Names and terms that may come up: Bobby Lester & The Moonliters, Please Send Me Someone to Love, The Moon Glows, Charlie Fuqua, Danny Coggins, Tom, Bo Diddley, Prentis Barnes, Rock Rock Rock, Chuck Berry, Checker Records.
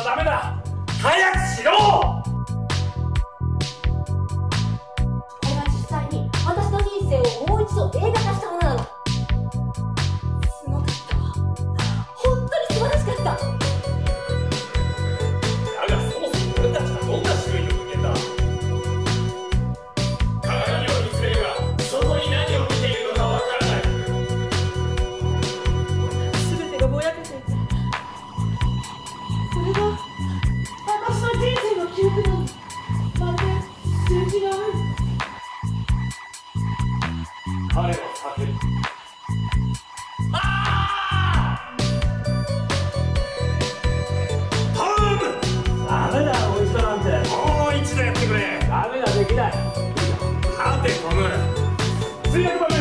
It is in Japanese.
あ、ダメだ、早くしろ。これは実際に私の人生をもう一度映画化したものなの。すごかった、本当に素晴らしかった。彼は叫ぶ。あー！頼む！ダメだ、もう一度なんて。もう一度やってくれ。ダメだ、できない。勝て、トム。通訳バカ。